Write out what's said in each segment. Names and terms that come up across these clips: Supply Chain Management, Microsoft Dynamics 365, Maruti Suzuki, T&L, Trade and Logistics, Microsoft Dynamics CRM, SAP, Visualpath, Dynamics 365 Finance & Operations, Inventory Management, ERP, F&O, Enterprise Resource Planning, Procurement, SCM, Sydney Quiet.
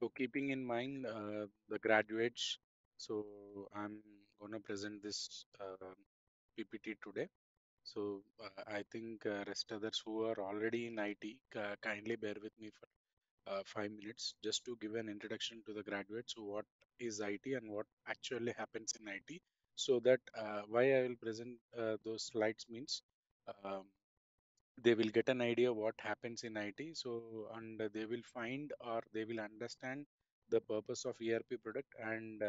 So keeping in mind the graduates, so I'm going to present this PPT today. So I think rest others who are already in IT, kindly bear with me for 5 minutes just to give an introduction to the graduates. So what is IT and what actually happens in IT, so that why I will present those slides means they will get an idea what happens in IT. So and they will find or they will understand the purpose of ERP product, and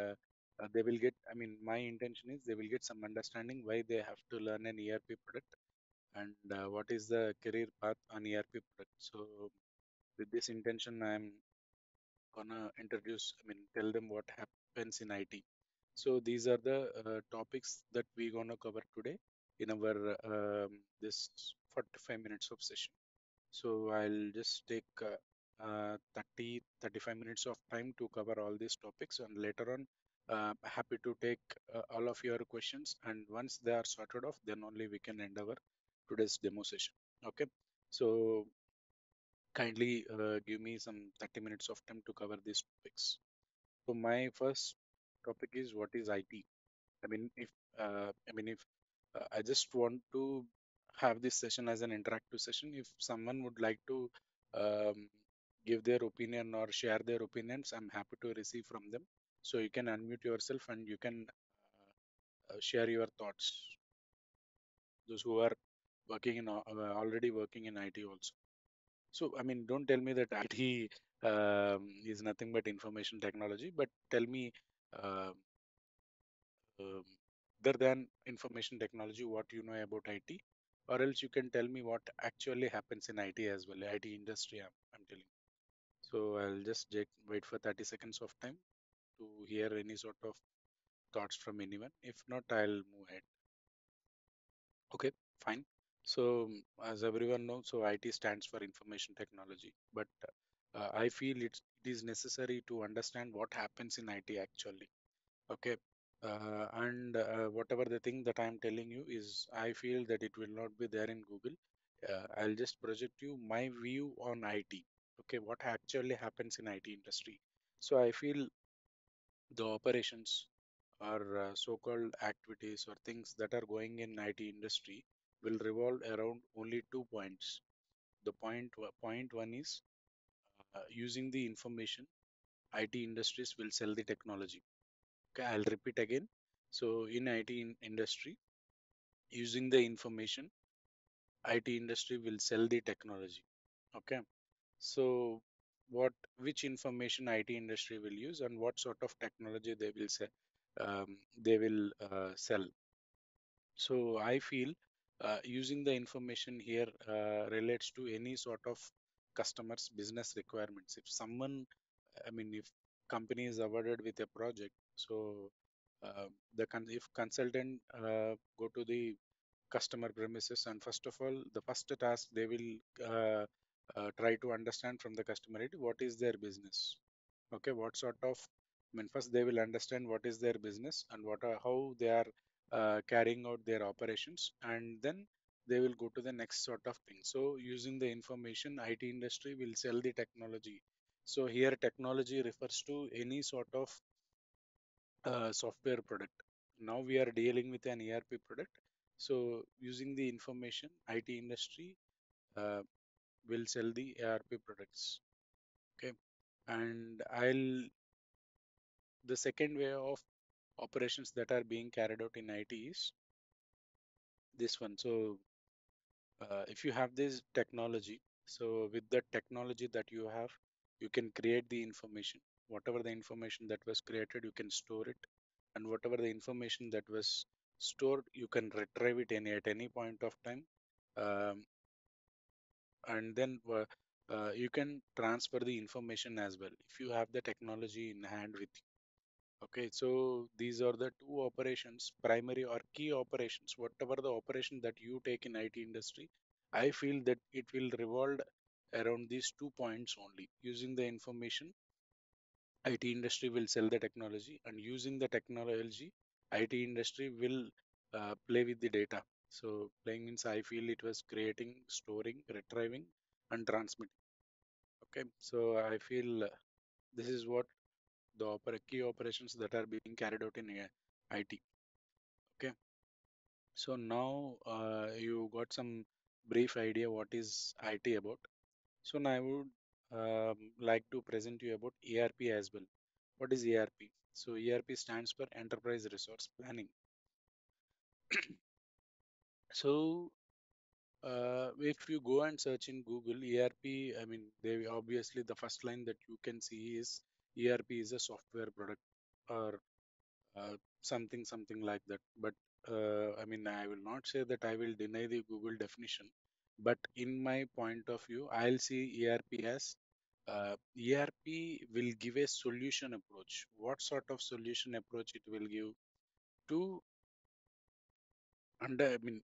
they will get, I mean, my intention is they will get some understanding why they have to learn an ERP product and what is the career path on ERP product. So with this intention, I'm gonna introduce, I mean, tell them what happens in IT. So these are the topics that we're gonna cover today in our this 45 minutes of session. So I'll just take 35 minutes of time to cover all these topics, and later on happy to take all of your questions, and once they are sorted off, then only we can end our today's demo session. Okay, so kindly give me some 30 minutes of time to cover these topics. So my first topic is, what is IT? I mean, if I just want to have this session as an interactive session. If someone would like to give their opinion or share their opinions, I'm happy to receive from them. So you can unmute yourself and you can share your thoughts. Those who are working in already working in IT also. So I mean, don't tell me that IT is nothing but information technology, but tell me other than information technology, what you know about IT, or else you can tell me what actually happens in IT as well, IT industry I'm telling you. So I'll just wait for 30 seconds of time to hear any sort of thoughts from anyone. If not, I'll move ahead. Okay, fine. So as everyone knows, so IT stands for information technology, but I feel it is necessary to understand what happens in IT actually. Okay. Whatever the thing that I'm telling you is, I feel that it will not be there in Google. I'll just project you my view on IT. Okay, what actually happens in IT industry. So I feel the operations or so-called activities or things that are going in IT industry will revolve around only 2 points. The point one is using the information, IT industries will sell the technology. Okay, I'll repeat again. So in IT industry, using the information, IT industry will sell the technology. Okay, so which information IT industry will use and what sort of technology they will sell. So I feel using the information here relates to any sort of customers' business requirements. If someone, I mean, if company is awarded with a project, so if consultant go to the customer premises, and first of all, the first task they will try to understand from the customer is what is their business. Okay, what sort of, I mean, first they will understand what is their business and how they are carrying out their operations, and then they will go to the next sort of thing. So using the information, IT industry will sell the technology. So here technology refers to any sort of software product. Now we are dealing with an ERP product. So using the information, IT industry will sell the ERP products. Okay, and the second way of operations that are being carried out in IT is this one. So if you have this technology, so with the technology that you have, you can create the information. Whatever the information that was created, you can store it, and whatever the information that was stored, you can retrieve it at any point of time. And then you can transfer the information as well if you have the technology in hand with you. Okay, so these are the two operations, primary or key operations. Whatever the operation that you take in IT industry, I feel that it will revolve around these 2 points only. Using the information, IT industry will sell the technology, and using the technology, IT industry will play with the data. So playing means I feel it was creating, storing, retrieving, and transmitting. Okay, so I feel This is what the key operations that are being carried out in IT. Okay, so now you got some brief idea what is IT about. So now I would like to present you about ERP as well. What is ERP? So ERP stands for Enterprise Resource Planning. So if you go and search in Google ERP, I mean, they obviously the first line that you can see is ERP is a software product or something like that. But I mean, I will not say that I will deny the Google definition, but in my point of view, I'll see ERP as ERP will give a solution approach. What sort of solution approach it will give to under, I mean,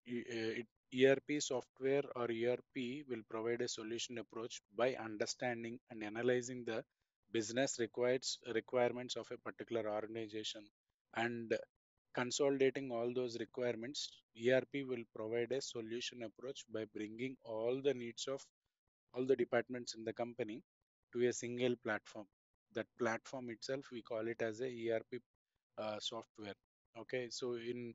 ERP software or ERP will provide a solution approach by understanding and analyzing the business requirements of a particular organization and consolidating all those requirements. ERP will provide a solution approach by bringing all the needs of all the departments in the company to a single platform. That platform itself, we call it as a ERP software. Okay, so in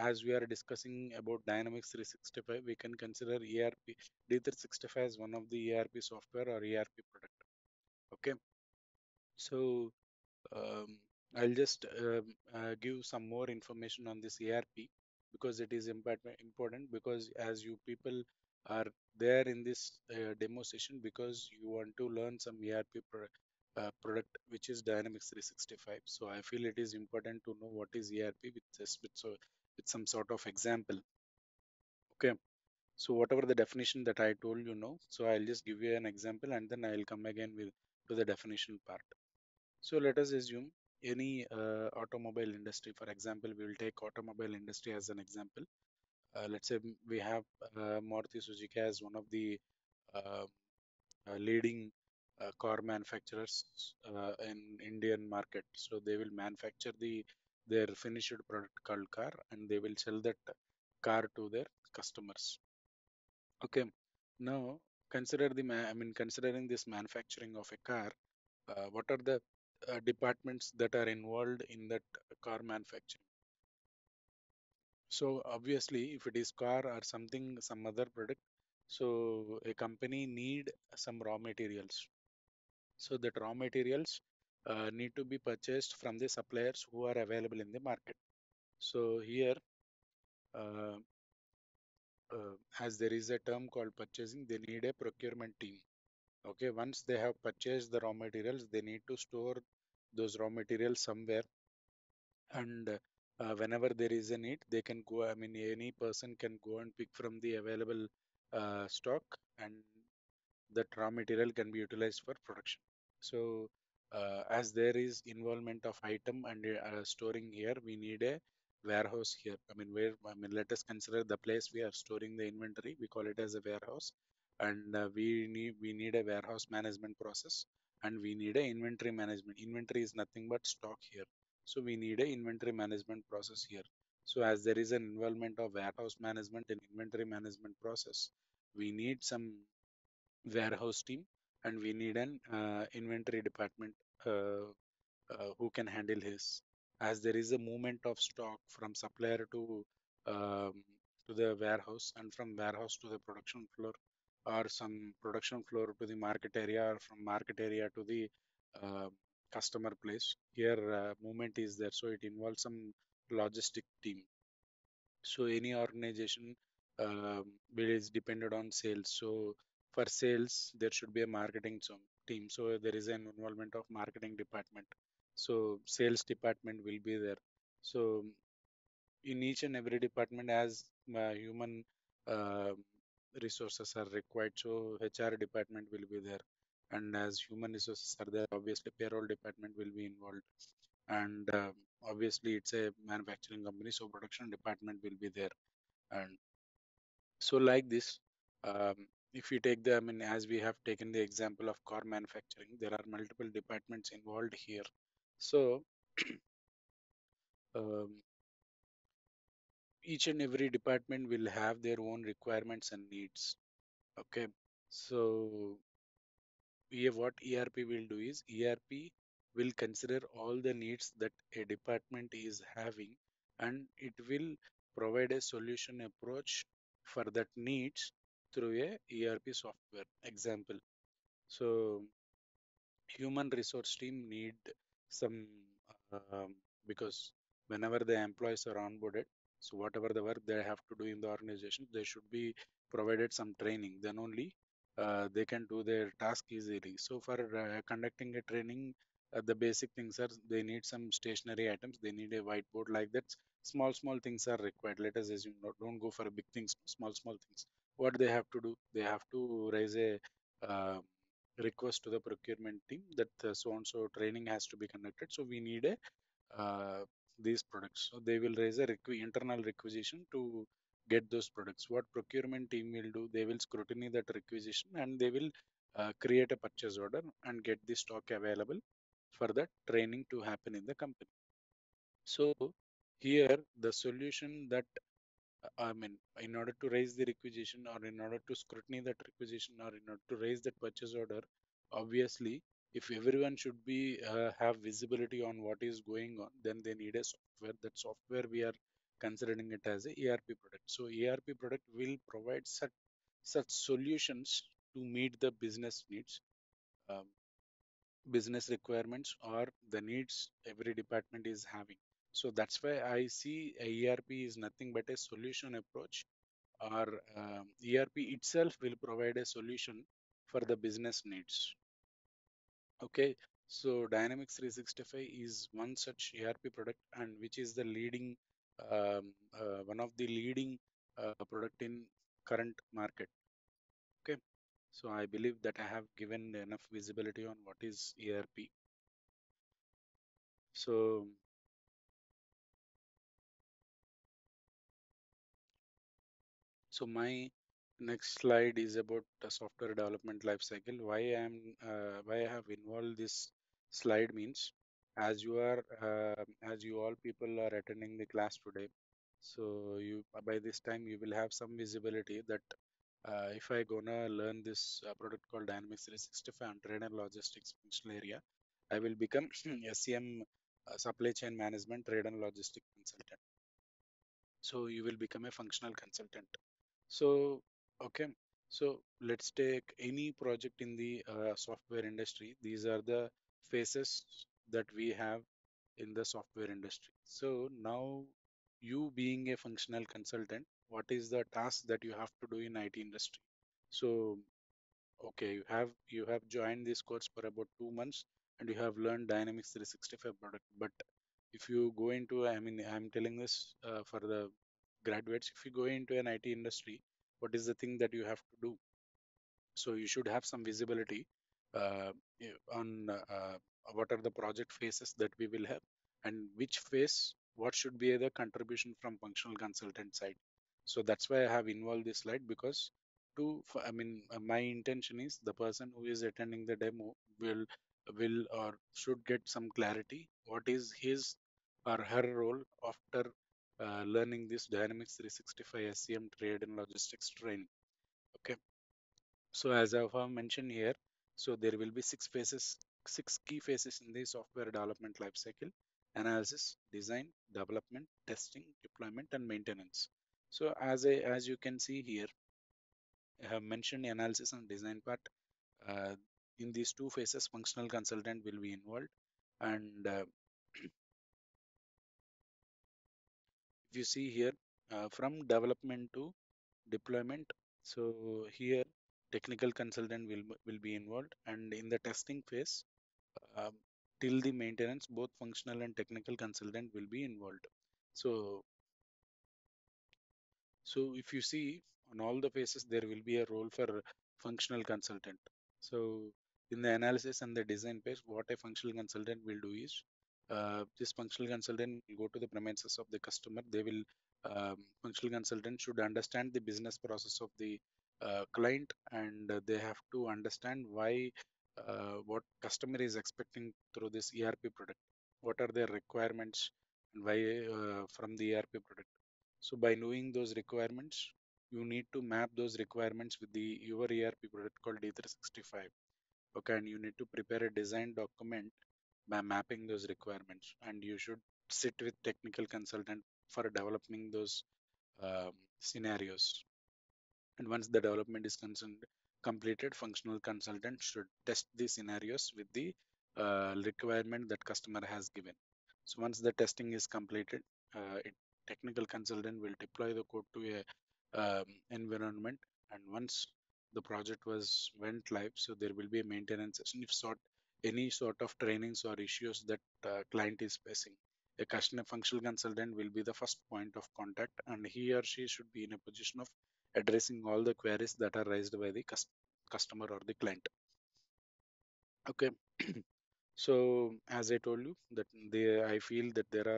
as we are discussing about Dynamics 365, we can consider ERP D365 as one of the ERP software or ERP product. Okay, so I'll just give some more information on this ERP because it is important, because as you people are there in this demo session because you want to learn some ERP product which is Dynamics 365. So I feel it is important to know what is ERP with some sort of example. Okay, so whatever the definition that I told you now, so I'll just give you an example and then I'll come again to the definition part. So let us assume any automobile industry, for example. We will take automobile industry as an example. Let's say we have Maruti Suzuki as one of the leading car manufacturers in Indian market. So they will manufacture their finished product called car and they will sell that car to their customers. Okay, now consider considering this manufacturing of a car, what are the departments that are involved in that car manufacturing? So obviously, if it is car or some other product, so a company need some raw materials. So that raw materials need to be purchased from the suppliers who are available in the market. So here, as there is a term called purchasing, they need a procurement team. Okay, once they have purchased the raw materials, they need to store those raw materials somewhere, and whenever there is a need, they can go, I mean, any person can go and pick from the available stock, and that raw material can be utilized for production. So as there is involvement of item and storing here, we need a warehouse here. Let us consider the place we are storing the inventory. We call it as a warehouse. And we need a warehouse management process, and we need a inventory management. Inventory is nothing but stock here. So we need a inventory management process here. So as there is an involvement of warehouse management and inventory management process, we need some warehouse team and we need an inventory department who can handle his. As there is a movement of stock from supplier to the warehouse and from warehouse to the production floor, or some production floor to the market area, or from market area to the customer place. Here movement is there, so it involves some logistic team. So any organization is dependent on sales. So for sales, there should be a marketing team. So there is an involvement of marketing department. So sales department will be there. So in each and every department, as human resources are required, so HR department will be there, and as human resources are there, obviously payroll department will be involved, and obviously it's a manufacturing company, so production department will be there. And so like this, if you take the, as we have taken the example of car manufacturing, there are multiple departments involved here. So each and every department will have their own requirements and needs. Okay, so what ERP will do is ERP will consider all the needs that a department is having, and it will provide a solution approach for that needs through a ERP software. Example, so human resource team need some because whenever the employees are onboarded, so whatever the work they have to do in the organization, they should be provided some training. Then only they can do their task easily. So for conducting a training, the basic things are they need some stationary items, they need a whiteboard, like that. Small things are required. Let us assume, don't go for big things, small things. What they have to do, they have to raise a request to the procurement team that so-and-so training has to be conducted. So we need a these products. So they will raise a internal requisition to get those products. What procurement team will do, they will scrutiny that requisition and they will create a purchase order and get the stock available for that training to happen in the company. So here the solution that in order to raise the requisition or in order to scrutiny that requisition or in order to raise that purchase order, obviously if everyone should be have visibility on what is going on, then they need a software. That software we are considering it as a ERP product. So ERP product will provide such solutions to meet the business needs, business requirements or the needs every department is having. So that's why I see a ERP is nothing but a solution approach, or ERP itself will provide a solution for the business needs. Okay, so Dynamics 365 is one such ERP product, and which is the leading one of the leading product in current market. Okay, so I believe that I have given enough visibility on what is ERP. So my next slide is about the software development lifecycle. Why I have involved this slide means, as you are, as you all people are attending the class today, so you by this time you will have some visibility that if I gonna learn this product called Dynamics 365 and Trade and Logistics functional area, I will become SCM Supply Chain Management Trade and Logistics Consultant. So you will become a functional consultant. So okay, so let's take any project in the software industry. These are the phases that we have in the software industry. So now, you being a functional consultant, what is the task that you have to do in IT industry? So okay, you have joined this course for about 2 months and you have learned Dynamics 365 product. But if you go into, I'm telling this for the graduates, if you go into an IT industry, what is the thing that you have to do? So you should have some visibility on what are the project phases that we will have, and which phase, what should be the contribution from functional consultant side. So that's why I have involved this slide, because my intention is the person who is attending the demo will or should get some clarity what is his or her role after learning this Dynamics 365 SCM Trade and Logistics training. Okay, so as I have mentioned here, so there will be 6 key phases in the software development lifecycle: analysis, design, development, testing, deployment, and maintenance. So as you can see here, I have mentioned analysis and design part. In these 2 phases, functional consultant will be involved, and if you see here, from development to deployment, so here technical consultant will be involved. And in the testing phase till the maintenance, both functional and technical consultant will be involved. So if you see, on all the phases there will be a role for functional consultant. So in the analysis and the design phase, what a functional consultant will do is, this functional consultant will go to the premises of the customer. They will functional consultant should understand the business process of the client, and they have to understand why what customer is expecting through this ERP product. What are their requirements and why from the ERP product? So by knowing those requirements, you need to map those requirements with your ERP product called D365. Okay, and you need to prepare a design document by mapping those requirements, and you should sit with technical consultant for developing those scenarios. And once the development is completed, functional consultant should test the scenarios with the requirement that customer has given. So once the testing is completed, technical consultant will deploy the code to a environment. And once the project went live, so there will be a maintenance session if any sort of trainings or issues that client is facing. A customer functional consultant will be the first point of contact, and he or she should be in a position of addressing all the queries that are raised by the customer or the client. Okay. So as I told you that I feel that there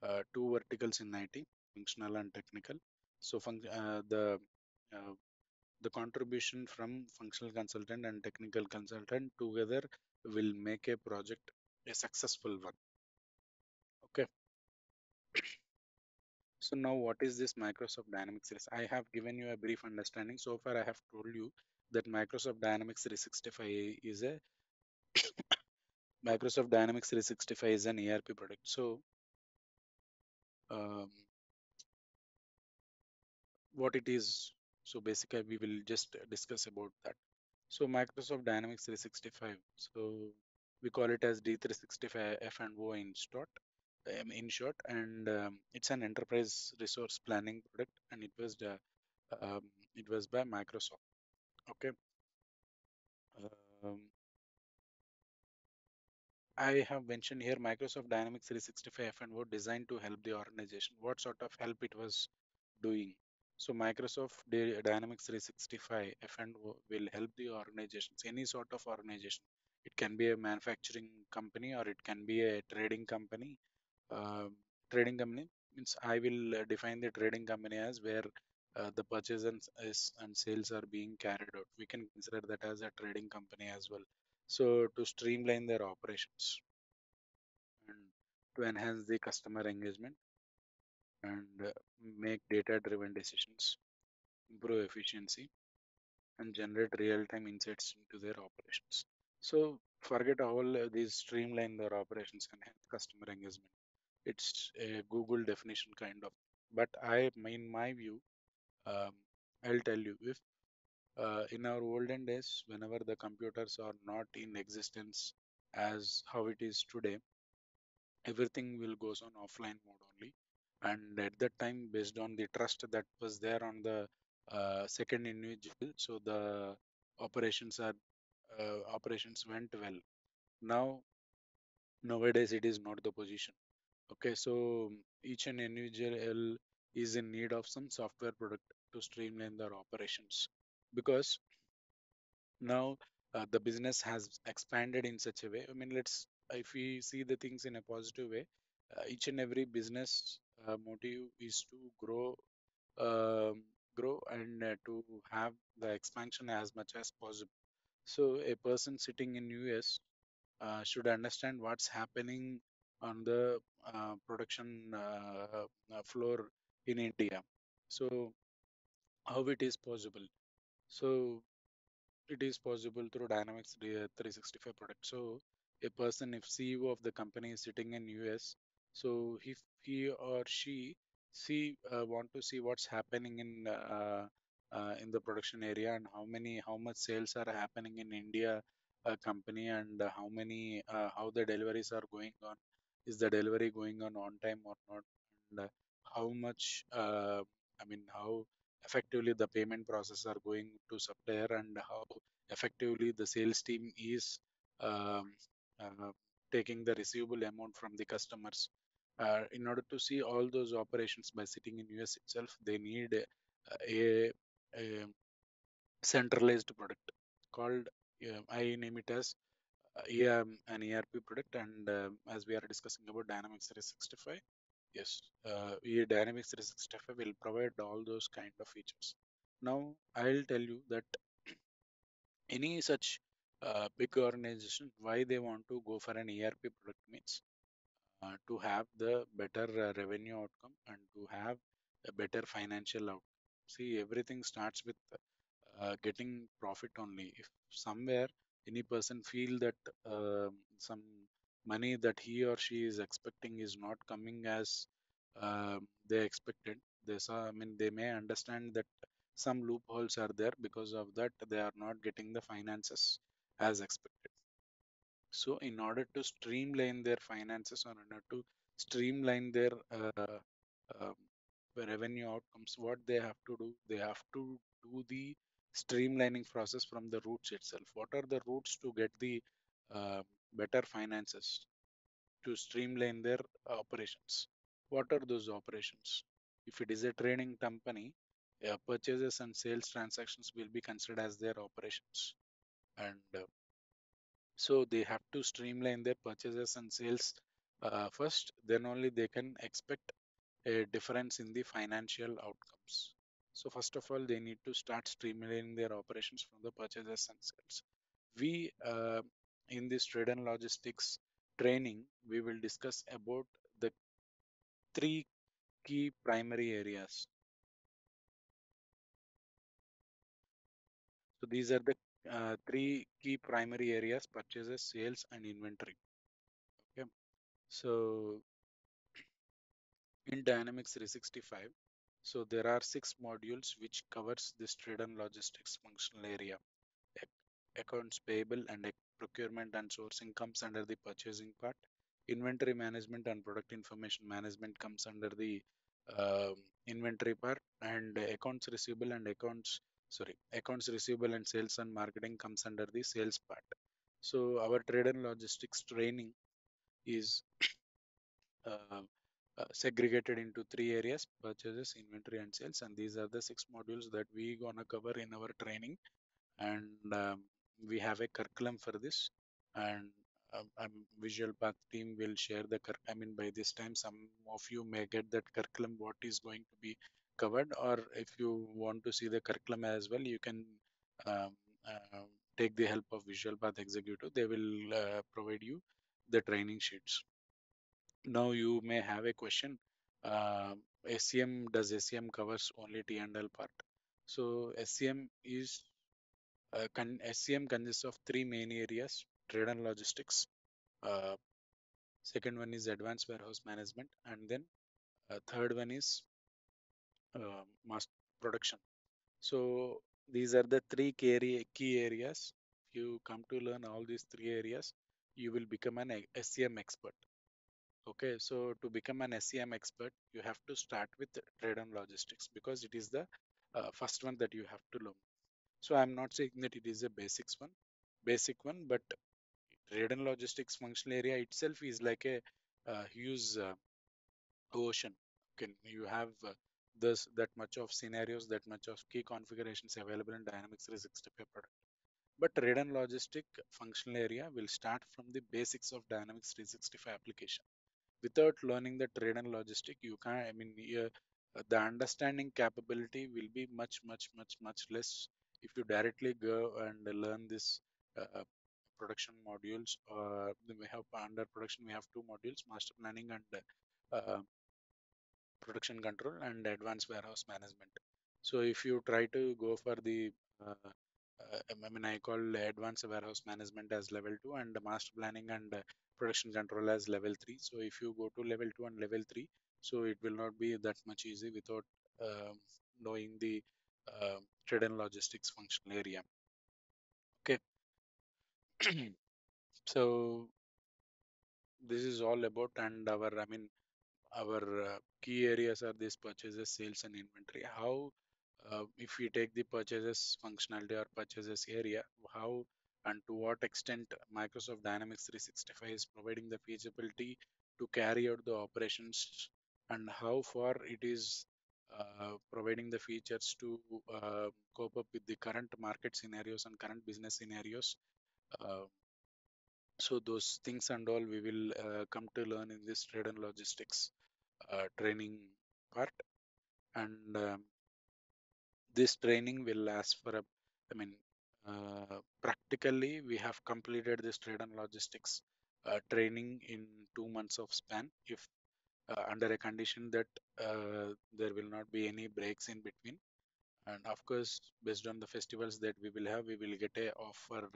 are two verticals in IT, functional and technical. So the contribution from functional consultant and technical consultant together will make a project a successful one. Okay. So now what is this Microsoft Dynamics? I have given you a brief understanding. So far I have told you that Microsoft Dynamics 365 is a Microsoft Dynamics 365 is an ERP product. So what it is, so basically we will just discuss about that. So Microsoft Dynamics 365, so we call it as D365 F&O in short, and it's an enterprise resource planning product, and it was by Microsoft. Okay. I have mentioned here Microsoft Dynamics 365 F&O designed to help the organization. What sort of help it was doing? So Microsoft Dynamics 365 F&O will help the organizations, any sort of organization. It can be a manufacturing company, or it can be a trading company. Trading company means I will define the trading company as where the purchases and sales are being carried out. We can consider that as a trading company as well. So to streamline their operations and to enhance the customer engagement and make data-driven decisions, improve efficiency, and generate real-time insights into their operations. So forget all these, streamline their operations and enhance customer engagement. It's a Google definition kind of, but in my view, I'll tell you, if in our olden days, whenever the computers are not in existence as how it is today, everything will goes on offline mode only. And at that time, based on the trust that was there on the second individual, so the operations went well. Nowadays it is not the position. Okay, so each and individual is in need of some software product to streamline their operations, because now the business has expanded in such a way. I mean, if we see the things in a positive way, each and every business motive is to grow and to have the expansion as much as possible. So a person sitting in US should understand what's happening on the production floor in India. So how it is possible? So it is possible through Dynamics 365 product. So a person, if CEO of the company is sitting in US, so if he or she want to see what's happening in the production area, and how much sales are happening in India company, and how the deliveries are going on, is the delivery going on time or not, and how much how effectively the payment process are going to supplier, and how effectively the sales team is taking the receivable amount from the customers. In order to see all those operations by sitting in US itself, they need a centralized product called, I name it as an ERP product. And as we are discussing about Dynamics 365, yes, Dynamics 365 will provide all those kind of features. Now I'll tell you that any such big organization, why they want to go for an ERP product means to have the better revenue outcome and to have a better financial outcome. See, everything starts with getting profit only. If somewhere any person feel that some money that he or she is expecting is not coming as they expected, they may understand that some loopholes are there. Because of that, they are not getting the finances as expected. So in order to streamline their finances, or in order to streamline their revenue outcomes, what they have to do, they have to do the streamlining process from the roots itself. What are the roots to get the better finances, to streamline their operations? What are those operations? If it is a trading company, purchases and sales transactions will be considered as their operations. And so they have to streamline their purchases and sales first, then only they can expect a difference in the financial outcomes. So first of all, they need to start streamlining their operations from the purchases and sales. We, in this trade and logistics training, we will discuss about the three key primary areas. So these are the three key primary areas: purchases, sales, and inventory. Okay. So in Dynamics 365, so there are 6 modules which covers this trade and logistics functional area. Accounts payable and procurement and sourcing comes under the purchasing part. Inventory management and product information management comes under the inventory part, and accounts receivable and sales and marketing comes under the sales part. So our trade and logistics training is segregated into 3 areas: purchases, inventory, and sales. And these are the 6 modules that we gonna cover in our training. And we have a curriculum for this, and Visualpath team will share the curriculum. I mean, by this time, some of you may get that curriculum, what is going to be covered, or if you want to see the curriculum as well, you can take the help of Visualpath Executive. They will provide you the training sheets. Now you may have a question. SCM, does SCM covers only T&L part? So SCM is SCM consists of 3 main areas: trade and logistics, second one is advanced warehouse management, and then third one is mass production. So these are the 3 key areas. If you come to learn all these 3 areas, you will become an SCM expert. Okay, so to become an SCM expert, you have to start with trade and logistics, because it is the first one that you have to learn. So I'm not saying that it is a basic one, but trade and logistics functional area itself is like a huge ocean. Okay, you have that much of scenarios, that much of key configurations available in Dynamics 365 product. But trade and logistic functional area will start from the basics of Dynamics 365 application. Without learning the trade and logistic, you can't. I mean, the understanding capability will be much less if you directly go and learn this production modules. Or we have under production, we have 2 modules: master planning and production control, and advanced warehouse management. So if you try to go for the I call advanced warehouse management as level 2, and master planning and production control as level 3. So if you go to level 2 and level 3, so it will not be that much easy without knowing the trade and logistics functional area. Okay. So this is all about, and our key areas are these: purchases, sales, and inventory. How, if we take the purchases functionality or purchases area, how and to what extent Microsoft Dynamics 365 is providing the feasibility to carry out the operations, and how far it is providing the features to cope up with the current market scenarios and current business scenarios. So those things and all we will come to learn in this trade and logistics training part. And this training will last for practically we have completed this trade and logistics training in 2 months of span, if under a condition that there will not be any breaks in between. And of course, based on the festivals that we will have, we will get a offer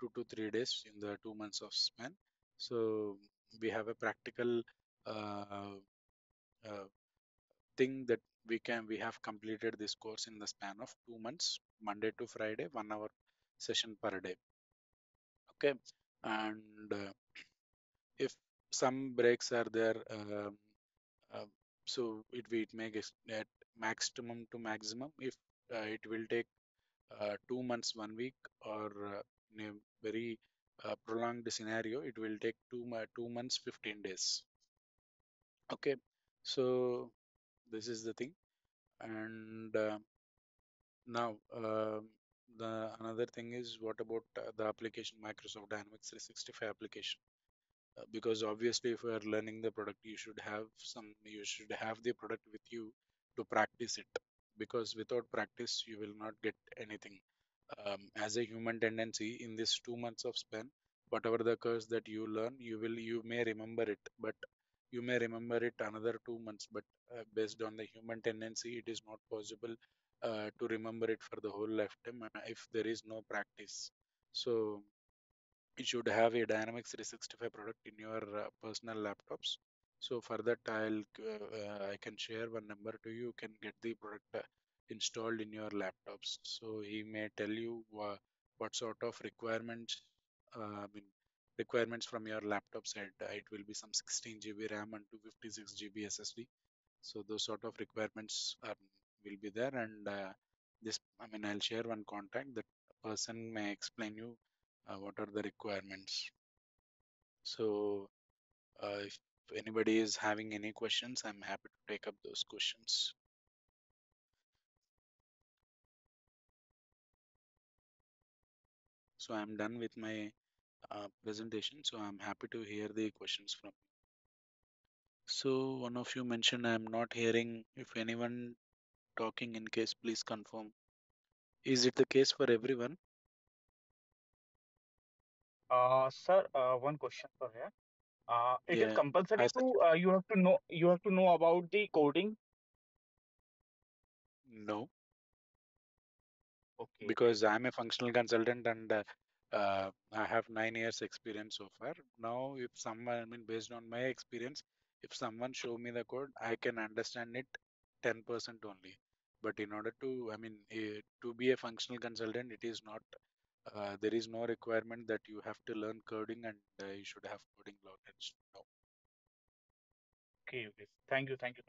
2 to 3 days in the 2 months of span. So we have a practical thing that we have completed this course in the span of 2 months, Monday to Friday, 1 hour session per day. Okay, and if some breaks are there, so it may get at maximum to maximum. If it will take 2 months, 1 week, or in a very prolonged scenario, it will take 2 months, 15 days. Okay, so this is the thing. And now the another thing is, what about the application, Microsoft Dynamics 365 application? Because obviously, if you are learning the product, you should have the product with you to practice it, because without practice you will not get anything. As a human tendency, in this 2 months of span, whatever the course that you learn, you may remember it, but you may remember it another 2 months, but based on the human tendency, it is not possible to remember it for the whole lifetime if there is no practice. So you should have a Dynamics 365 product in your personal laptops. So for that, I can share one number to you. You can get the product installed in your laptops. So he may tell you what sort of requirements from your laptop side. It will be some 16 GB RAM and 256 GB SSD. So those sort of requirements will be there. And I'll share one contact. That person may explain you what are the requirements. So if anybody is having any questions, I'm happy to take up those questions. So I'm done with my presentation, so I'm happy to hear the questions from you. So one of you mentioned, I'm not hearing. If anyone talking, in case, please confirm. Is it the case for everyone? Sir, one question for you. Is it compulsory you have to know about the coding? No. Okay. Because I'm a functional consultant and I have 9 years experience so far. Now, if someone, based on my experience, if someone show me the code, I can understand it 10% only. But in order to, to be a functional consultant, it is not, there is no requirement that you have to learn coding and you should have coding knowledge. No. Okay, okay. Thank you. Thank you.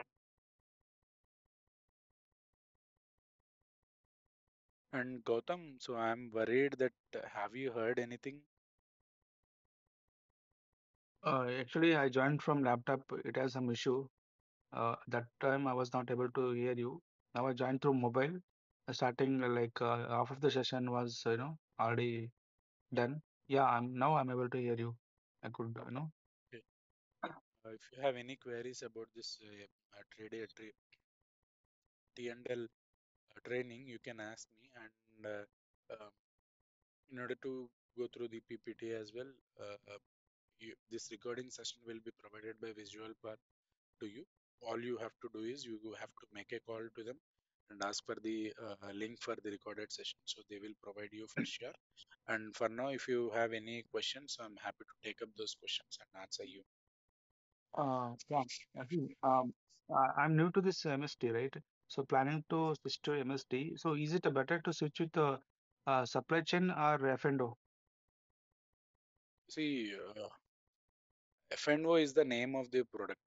And Gautam, so I'm worried that have you heard anything? Actually, I joined from laptop. It has some issue. That time I was not able to hear you. Now I joined through mobile. Starting like half of the session was already done. Yeah, I'm now able to hear you. I could Okay. If you have any queries about this T&L training, you can ask me. And in order to go through the PPT as well, this recording session will be provided by Visualpath to you. All you have to do is you have to make a call to them and ask for the link for the recorded session. So they will provide you for sure. And for now, if you have any questions, I'm happy to take up those questions and answer you. I'm new to this MSD, right? So planning to switch to MSD. So is it better to switch with the supply chain or F&O? See, F&O is the name of the product.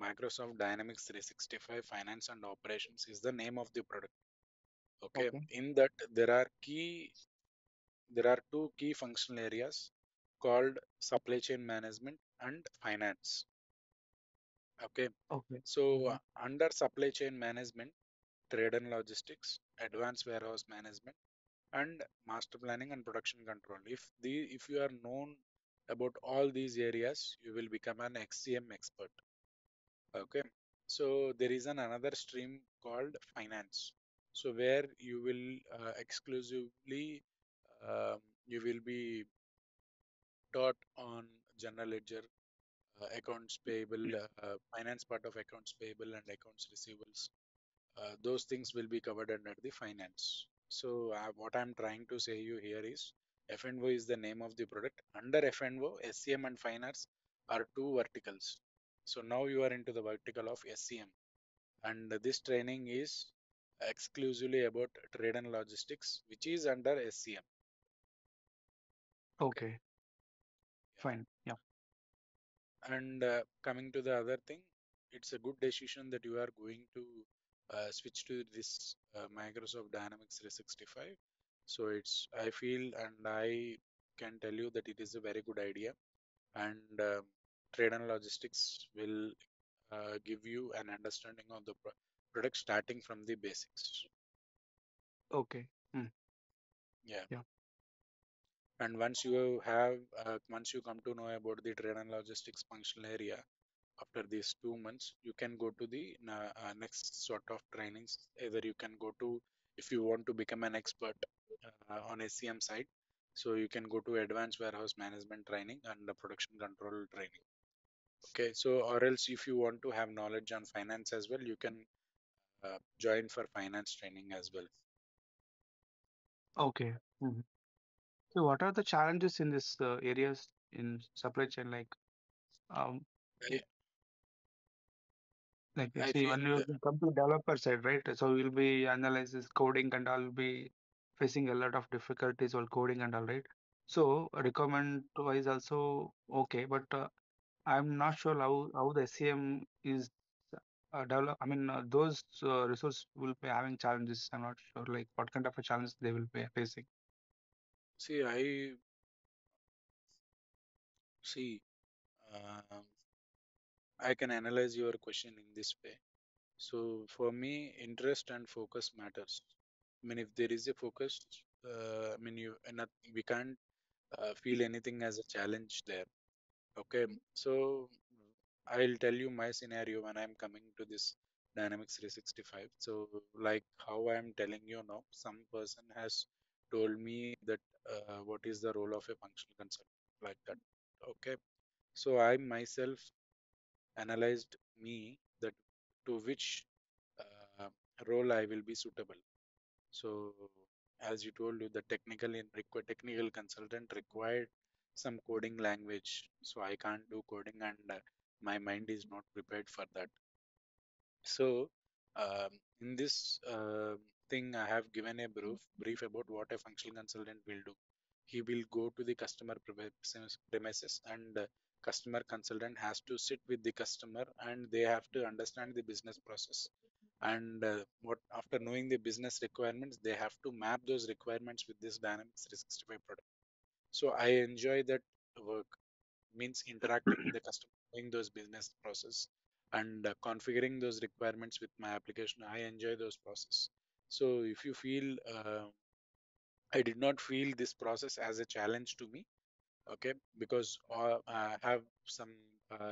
Microsoft Dynamics 365 Finance and Operations is the name of the product. Okay. Okay. In that, there are two key functional areas called Supply Chain Management and Finance. Okay. Okay. So under Supply Chain Management, Trade and Logistics, Advanced Warehouse Management, and Master Planning and Production Control. If you are known about all these areas, you will become an SCM expert. Okay, so there is another stream called Finance, so where you will exclusively you will be taught on general ledger, accounts payable, finance part of accounts payable and accounts receivables. Those things will be covered under the Finance. So what I'm trying to say you here is F&O is the name of the product. Under F&O, SCM and finance are two verticals. So now you are into the vertical of SCM. And this training is exclusively about trade and logistics, which is under SCM. Okay. Fine. Yeah. And coming to the other thing, it's a good decision that you are going to switch to this Microsoft Dynamics 365. So it's, I feel and I can tell you that it is a very good idea. And trade and logistics will give you an understanding of the product starting from the basics. Okay. Mm. Yeah. Yeah. And once you have, once you come to know about the trade and logistics functional area, after these 2 months, you can go to the next sort of trainings. Either you can go to, if you want to become an expert on SCM side, so you can go to advanced warehouse management training and the production control training. Okay, so or else if you want to have knowledge on finance as well, you can join for finance training as well. Okay. Mm-hmm. So what are the challenges in this areas in supply chain, like see, when you come to developer side, right? So you'll be analysis coding and all, be facing a lot of difficulties while coding and all, right? So recommend wise also okay, but I'm not sure how the SCM is developed. I mean, those resources will be having challenges. I'm not sure like what kind of a challenge they will be facing. See, I can analyze your question in this way. So for me, interest and focus matters. I mean, if there is a focus, I mean, we can't feel anything as a challenge there. Okay, so I'll tell you my scenario when I'm coming to this Dynamics 365. So like how I'm telling you now, some person has told me that what is the role of a functional consultant, like that. Okay, so I myself analyzed me that to which role I will be suitable. So as you told you, the technical consultant required some coding language, so I can't do coding and my mind is not prepared for that. So in this thing, I have given a brief about what a functional consultant will do. He will go to the customer premises, and customer consultant has to sit with the customer and they have to understand the business process. And after knowing the business requirements, they have to map those requirements with this Dynamics 365 product. So I enjoy that work, means interacting with the customer, doing those business process and configuring those requirements with my application. I enjoy those process. So if you feel, I did not feel this process as a challenge to me, okay, because I have some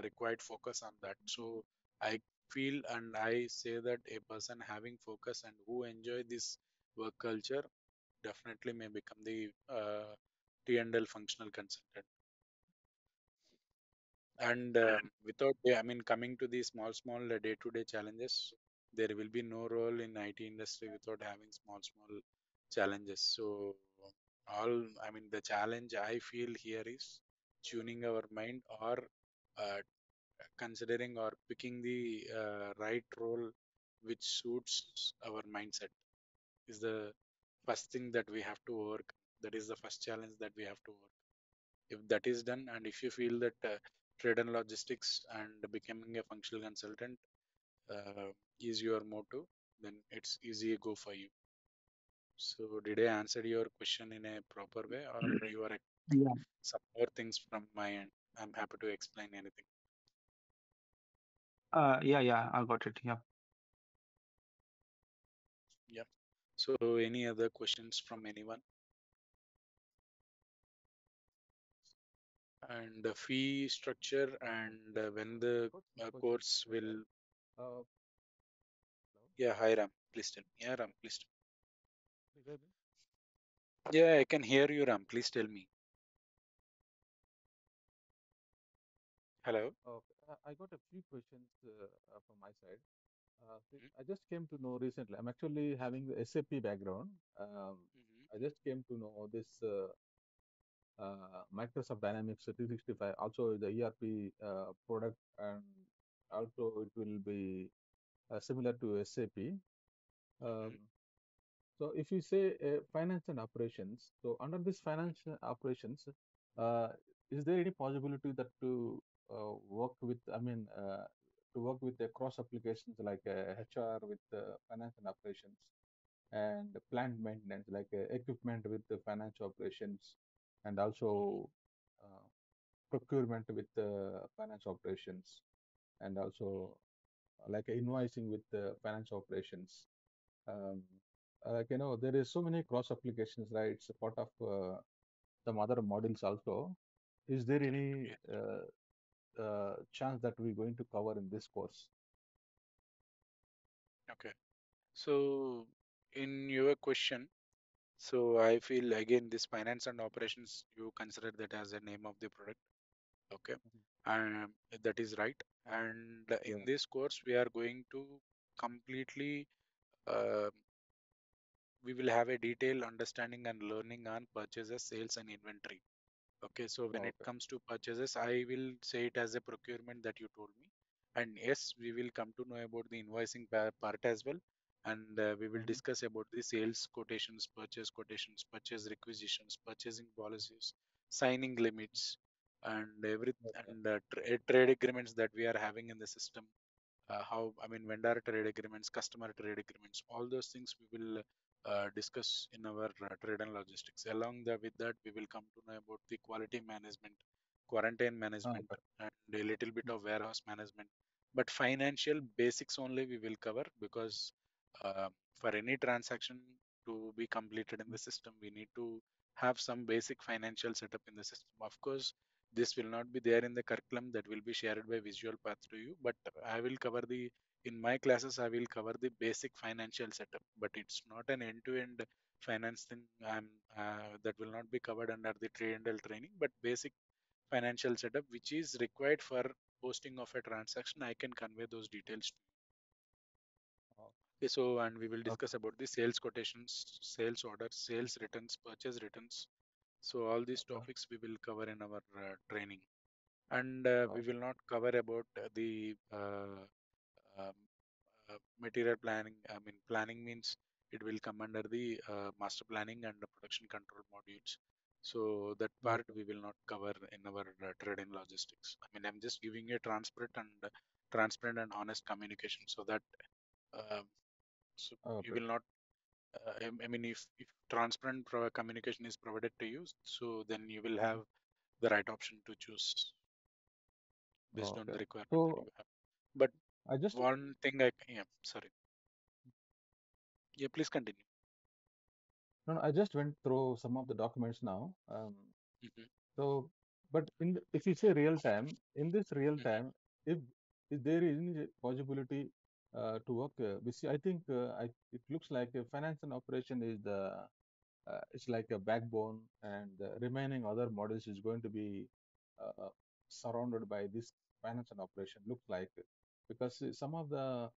required focus on that. So I feel and I say that a person having focus and who enjoy this work culture definitely may become the T&L functional consultant. And without, I mean, coming to the small day-to-day challenges, there will be no role in IT industry without having small challenges. So I mean, the challenge I feel here is tuning our mind or considering or picking the right role which suits our mindset is the first thing that we have to work. That is the first challenge that we have to work. If that is done, and if you feel that trade and logistics and becoming a functional consultant is your motto, then it's easy go for you. So did I answer your question in a proper way, or you are some more things from my end? I'm happy to explain anything. I got it. Yeah. So any other questions from anyone? And the fee structure and when the course will. Hi Ram, please tell me. Ram, please tell me. I can hear you, Ram. Please tell me. Hello. I got a few questions from my side. I just came to know recently. I'm actually having the SAP background. I just came to know this Microsoft Dynamics 365, also the ERP product, and also it will be similar to SAP. So if you say finance and operations, so under this finance and operations, is there any possibility that to work with, to work with the cross applications like HR with finance and operations, and plant maintenance like equipment with the finance operations, and also procurement with finance operations, and also like invoicing with finance operations. There is so many cross applications, right? It's a part of some other modules also. Is there any chance that we're going to cover in this course? Okay. So in your question, so I feel again this finance and operations, you consider that as the name of the product. Okay. And that is right. And in this course, we are going to completely, we will have a detailed understanding and learning on purchases, sales and inventory. Okay, so when it comes to purchases, I will say it as a procurement that you told me. And yes, we will come to know about the invoicing part as well. And we will discuss about the sales quotations, purchase requisitions, purchasing policies, signing limits, and everything, and trade agreements that we are having in the system. How, vendor trade agreements, customer trade agreements, all those things we will discuss in our trade and logistics. Along with that, we will come to know about the quality management, quarantine management, and a little bit of warehouse management. But financial basics only we will cover, because for any transaction to be completed in the system, we need to have some basic financial setup in the system. Of course, this will not be there in the curriculum, that will be shared by Visualpath to you, but I will cover the, in my classes, I will cover the basic financial setup, but it's not an end-to-end finance thing that will not be covered under the T&L training, but basic financial setup, which is required for posting of a transaction, I can convey those details to you. Okay, so, and we will discuss about the sales quotations, sales orders, sales returns, purchase returns. So all these topics we will cover in our training. And we will not cover about the material planning. Planning means it will come under the master planning and the production control modules. So that part we will not cover in our trade and logistics. I'm just giving a transparent and honest communication, so that you will not. If transparent communication is provided to you, so then you will have the right option to choose based on the requirement that you have. But I just one thing I please continue. No, I just went through some of the documents now. So, but in the, if you say real time, in this real time, if there is any possibility to work, we see, I think it looks like finance and operation is the it's like a backbone, and the remaining other modules is going to be surrounded by this finance and operation, looks like, because some of the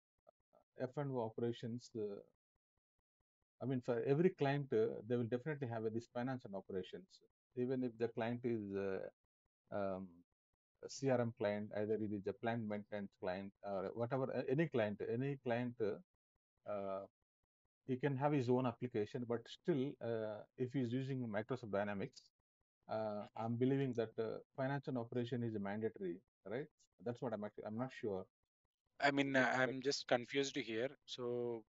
F&O operations, for every client, they will definitely have this finance and operations, even if the client is a CRM client, either it is a plant maintenance client or whatever, any client, he can have his own application, but still, if he's using Microsoft Dynamics, I'm believing that finance and operation is mandatory, right? That's what I'm not sure. I'm just confused here. So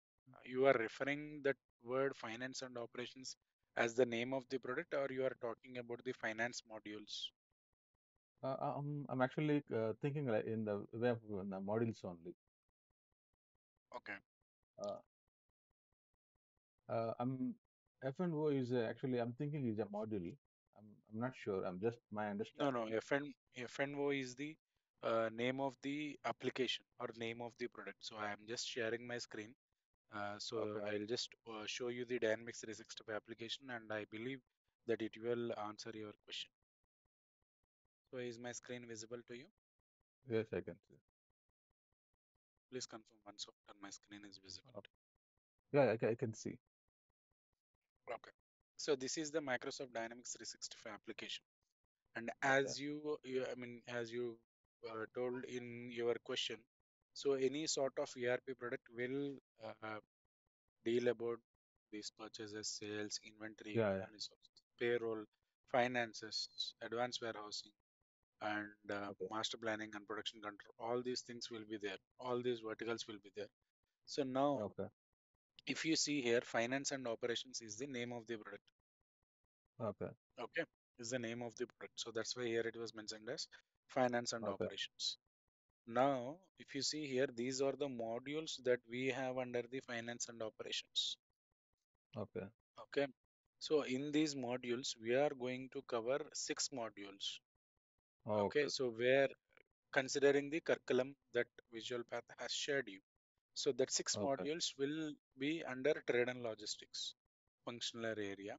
you are referring that word finance and operations as the name of the product, or you are talking about the finance modules? I'm actually thinking in the way of the modules only. Okay. F&O is actually, I'm thinking is a module. I'm not sure. I'm just my understanding. No, F&O is the name of the application or name of the product. So I'm just sharing my screen. I'll just show you the Dynamics 365 application, and I believe that it will answer your question. So is my screen visible to you? Yes, I can see. Please confirm once my screen is visible. Yeah, I can see. Okay. So this is the Microsoft Dynamics 365 application. And as you told in your question, so any sort of ERP product will deal about these purchases, sales, inventory, payroll, finances, advanced warehousing, and master planning and production control. All these things will be there. All these verticals will be there. So now, if you see here, finance and operations is the name of the product. Okay, is the name of the product. So that's why here it was mentioned as finance and operations. Now, if you see here, these are the modules that we have under the finance and operations. Okay. So in these modules, we are going to cover 6 modules. Okay, so we're considering the curriculum that Visualpath has shared you. So that 6 modules will be under trade and logistics, functional area.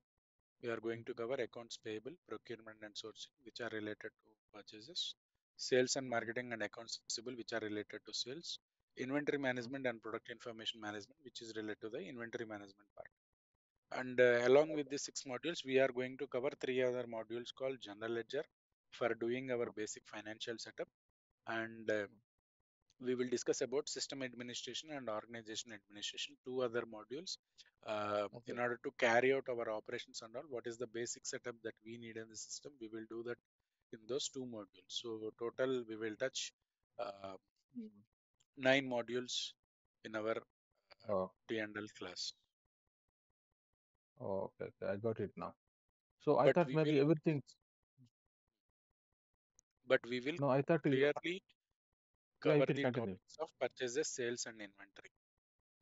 We are going to cover accounts payable, procurement and sourcing, which are related to purchases, sales and marketing and accounts receivable, which are related to sales, inventory management and product information management, which is related to the inventory management part. And along with the 6 modules, we are going to cover 3 other modules called general ledger for doing our basic financial setup, and we will discuss about system administration and organization administration, 2 other modules in order to carry out our operations and all. What is the basic setup that we need in the system, we will do that in those 2 modules. So total we will touch 9 modules in our T&L class. I got it now. So I thought maybe everything. But we will clearly cover the topics of purchases, sales, and inventory.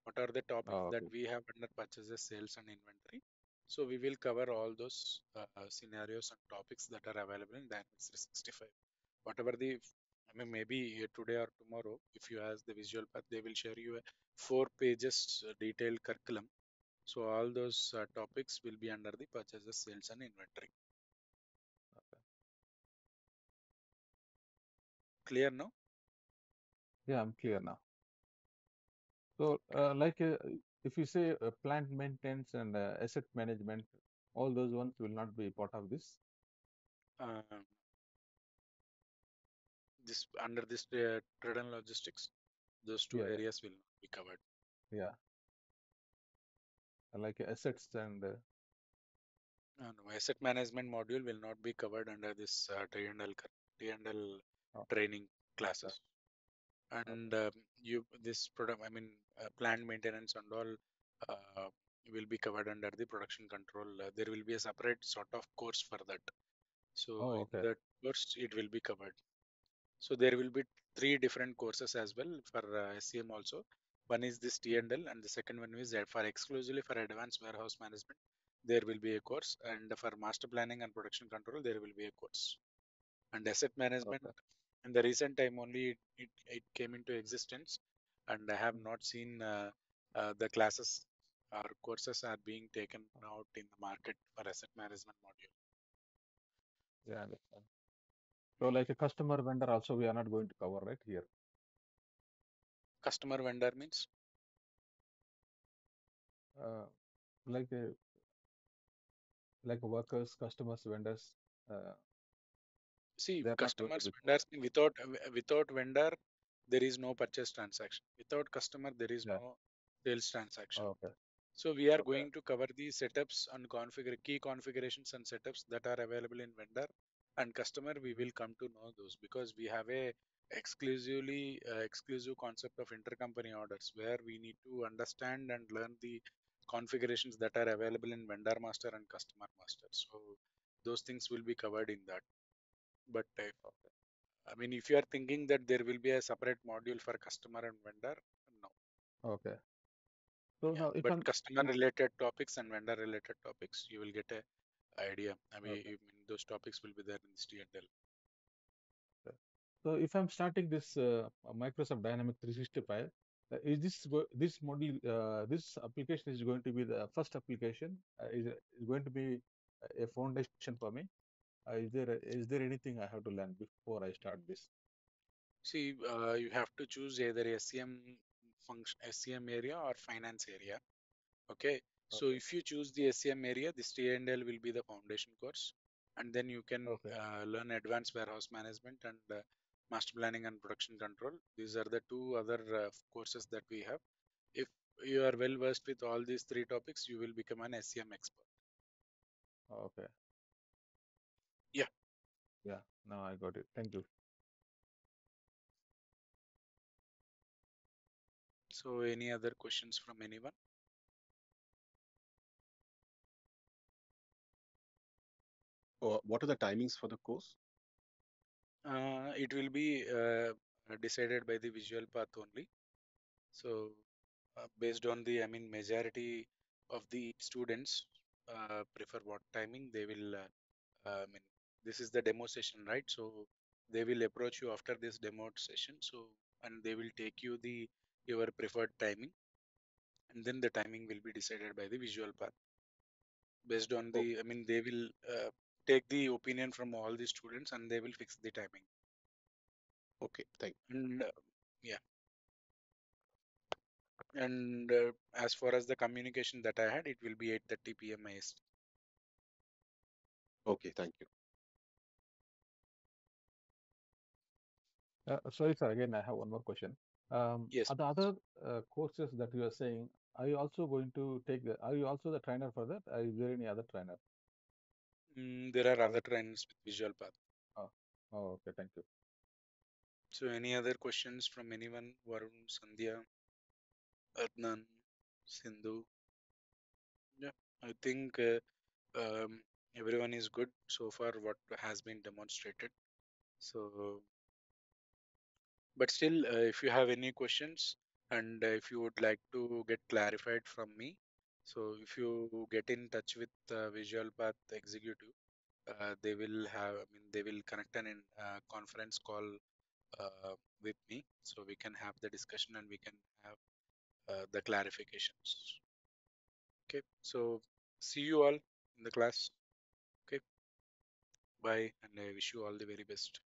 What are the topics that we have under purchases, sales, and inventory? So we will cover all those scenarios and topics that are available in Dynamics 365. Whatever the, I mean, maybe today or tomorrow, if you ask the Visualpath, they will share you a 4-page detailed curriculum. So all those topics will be under the purchases, sales, and inventory. Clear now? Yeah, I'm clear now. So if you say plant maintenance and asset management, all those ones will not be part of this. This under this trade and logistics, those 2 areas will not be covered. Like assets and asset management module will not be covered under this T&L training classes. And plant maintenance and all will be covered under the production control. There will be a separate sort of course for that. So that course, it will be covered. So there will be 3 different courses as well for SCM also. One is this T&L, and the second one is for exclusively for advanced warehouse management. There will be a course, and for master planning and production control, there will be a course. And asset management, in the recent time only it came into existence, and I have not seen the classes or courses are being taken out in the market for asset management module. Yeah, I understand. So like a customer vendor also we are not going to cover right here. Customer vendor means? Like workers, customers, vendors. See, customers, vendors, without vendor, there is no purchase transaction. Without customer, there is no sales transaction. So we are going to cover the setups and key configurations and setups that are available in vendor and customer. We will come to know those because we have a exclusive concept of intercompany orders where we need to understand and learn the configurations that are available in vendor master and customer master. So those things will be covered in that. But I mean, if you are thinking that there will be a separate module for customer and vendor, no. So now if customer-related topics and vendor-related topics, you will get an idea. I mean, those topics will be there in this T&L. So if I'm starting this Microsoft Dynamics 365, is this module, this application is going to be the first application? Is going to be a foundation for me? Is there anything I have to learn before I start this? See, you have to choose either SCM area or finance area. Okay, So if you choose the SCM area, this T&L will be the foundation course, and then you can learn advanced warehouse management and master planning and production control. These are the two other courses that we have. If you are well versed with all these three topics, you will become an SCM expert. Okay. Yeah. Yeah, now I got it. Thank you. So any other questions from anyone? What are the timings for the course? It will be decided by the Visualpath only. So based on the, majority of the students prefer what timing, they will, this is the demo session, right? So they will approach you after this demo session. So, and they will take you your preferred timing, and then the timing will be decided by the Visualpath. Based on the, they will take the opinion from all the students and they will fix the timing. Okay, thank you. And as far as the communication that I had, it will be 8:30 p.m. IST. Okay, thank you. Sorry, sir, again, I have one more question. Yes. Are the other courses that you are saying, are you also going to take the, are you also the trainer for that? Is there any other trainer? There are other trainers with Visualpath. Oh, okay, thank you. So any other questions from anyone? Varun, Sandhya, Adnan, Sindhu? Yeah, I think everyone is good so far what has been demonstrated. So, but still, if you have any questions and if you would like to get clarified from me, so if you get in touch with Visualpath executive, they will have, they will connect an conference call with me, so we can have the discussion and we can have the clarifications. Okay, so see you all in the class. Okay, bye, and I wish you all the very best.